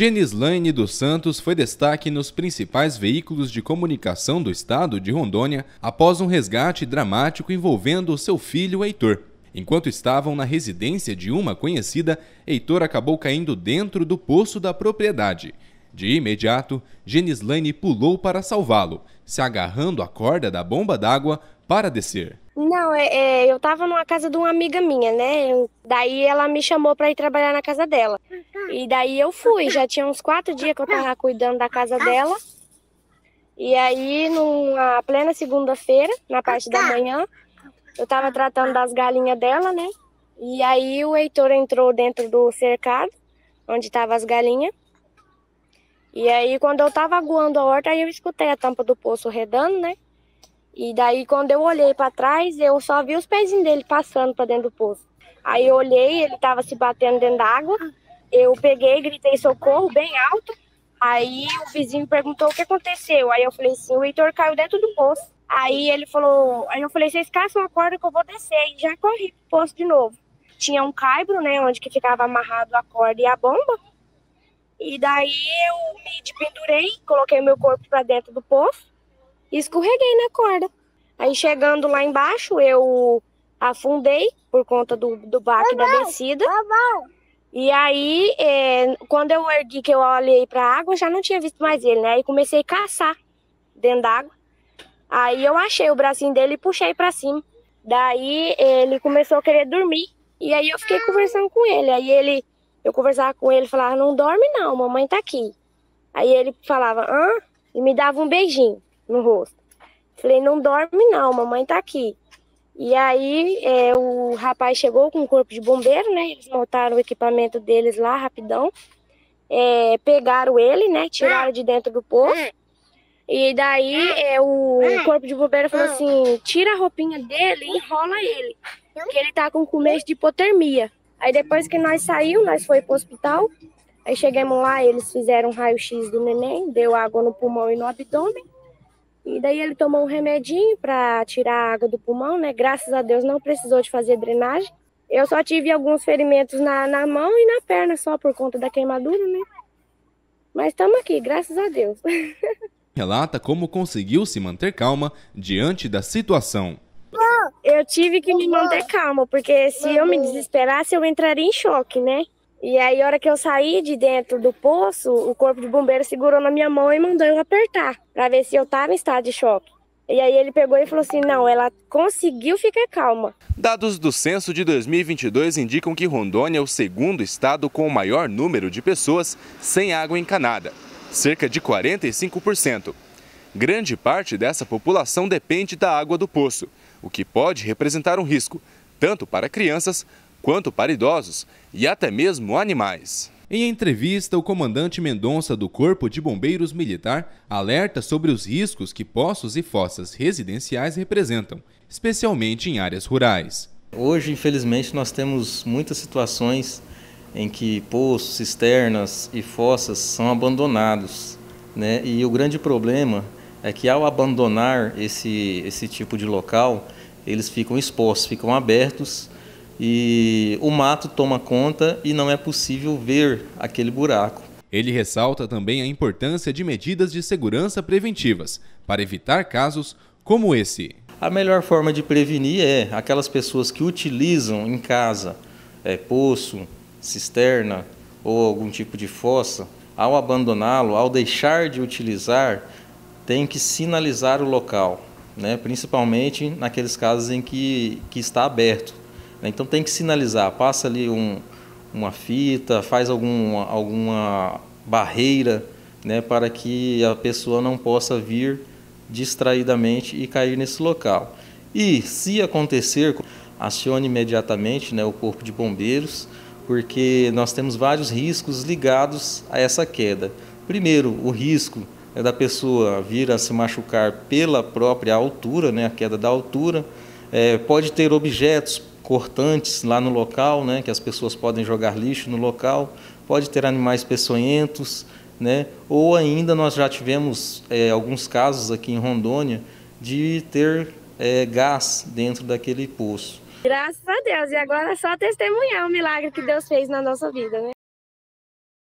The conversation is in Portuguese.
Genislaine dos Santos foi destaque nos principais veículos de comunicação do estado de Rondônia após um resgate dramático envolvendo seu filho Heitor. Enquanto estavam na residência de uma conhecida, Heitor acabou caindo dentro do poço da propriedade. De imediato, Genislaine pulou para salvá-lo, se agarrando à corda da bomba d'água para descer. Não, eu tava numa casa de uma amiga minha, né? Daí ela me chamou pra ir trabalhar na casa dela. E daí eu fui, já tinha uns 4 dias que eu tava cuidando da casa dela. E aí, na plena segunda-feira, na parte da manhã, eu tava tratando das galinhas dela, né? E aí o Heitor entrou dentro do cercado, onde tava as galinhas. E aí, quando eu tava aguando a horta, aí eu escutei a tampa do poço redando, né? E daí, quando eu olhei para trás, eu só vi os pezinhos dele passando para dentro do poço. Aí eu olhei, ele tava se batendo dentro da água. Eu peguei, gritei socorro bem alto. Aí o vizinho perguntou o que aconteceu. Aí eu falei assim, o Heitor caiu dentro do poço. Aí ele falou, aí eu falei, vocês caçam a corda que eu vou descer. E já corri pro poço de novo. Tinha um caibro, né, onde que ficava amarrado a corda e a bomba. E daí eu me dependurei, coloquei meu corpo para dentro do poço. E escorreguei na corda. Aí chegando lá embaixo, eu afundei por conta do baque da descida. E aí, quando eu ergui, que eu olhei pra água, já não tinha visto mais ele, né? Aí comecei a caçar dentro d'água. Aí eu achei o bracinho dele e puxei pra cima. Daí ele começou a querer dormir. E aí eu fiquei conversando com ele. Aí eu conversava com ele, falava, não dorme não, mamãe tá aqui. Aí ele falava, hã? E me dava um beijinho no rosto. Falei, não dorme não, mamãe tá aqui. E aí o rapaz chegou com o corpo de bombeiro, né? Eles montaram o equipamento deles lá rapidão. Pegaram ele, né? Tiraram de dentro do poço. E daí o corpo de bombeiro falou assim, tira a roupinha dele e enrola ele, porque ele tá com começo de hipotermia. Aí depois que nós saímos, nós foi pro hospital. Aí chegamos lá, eles fizeram um raio-x do neném, deu água no pulmão e no abdômen. E daí ele tomou um remedinho para tirar a água do pulmão, né? Graças a Deus não precisou de fazer drenagem. Eu só tive alguns ferimentos na mão e na perna só por conta da queimadura, né? Mas estamos aqui, graças a Deus. Relata como conseguiu se manter calma diante da situação. Eu tive que me manter calma, porque se eu me desesperasse eu entraria em choque, né? E aí a hora que eu saí de dentro do poço, o corpo de bombeiro segurou na minha mão e mandou eu apertar, pra ver se eu tava em estado de choque. E aí ele pegou e falou assim, não, ela conseguiu ficar calma. Dados do censo de 2022 indicam que Rondônia é o segundo estado com o maior número de pessoas sem água encanada, cerca de 45%. Grande parte dessa população depende da água do poço, o que pode representar um risco, tanto para crianças quanto para idosos e até mesmo animais. Em entrevista, o comandante Mendonça do Corpo de Bombeiros Militar alerta sobre os riscos que poços e fossas residenciais representam, especialmente em áreas rurais. Hoje, infelizmente, nós temos muitas situações em que poços, cisternas e fossas são abandonados, né? E o grande problema é que ao abandonar esse tipo de local, eles ficam expostos, ficam abertos, e o mato toma conta e não é possível ver aquele buraco. Ele ressalta também a importância de medidas de segurança preventivas para evitar casos como esse. A melhor forma de prevenir é aquelas pessoas que utilizam em casa poço, cisterna ou algum tipo de fossa, ao abandoná-lo, ao deixar de utilizar, tem que sinalizar o local, né? Principalmente naqueles casos em que está aberto. Então tem que sinalizar, passa ali uma fita, faz alguma barreira, né, para que a pessoa não possa vir distraidamente e cair nesse local. E se acontecer, acione imediatamente, né, o corpo de bombeiros, porque nós temos vários riscos ligados a essa queda. Primeiro, o risco é da pessoa vir a se machucar pela própria altura, né, a queda da altura. Pode ter objetos cortantes lá no local, né, que as pessoas podem jogar lixo no local, pode ter animais peçonhentos, né, ou ainda nós já tivemos alguns casos aqui em Rondônia de ter gás dentro daquele poço. Graças a Deus, e agora é só testemunhar o milagre que Deus fez na nossa vida, né?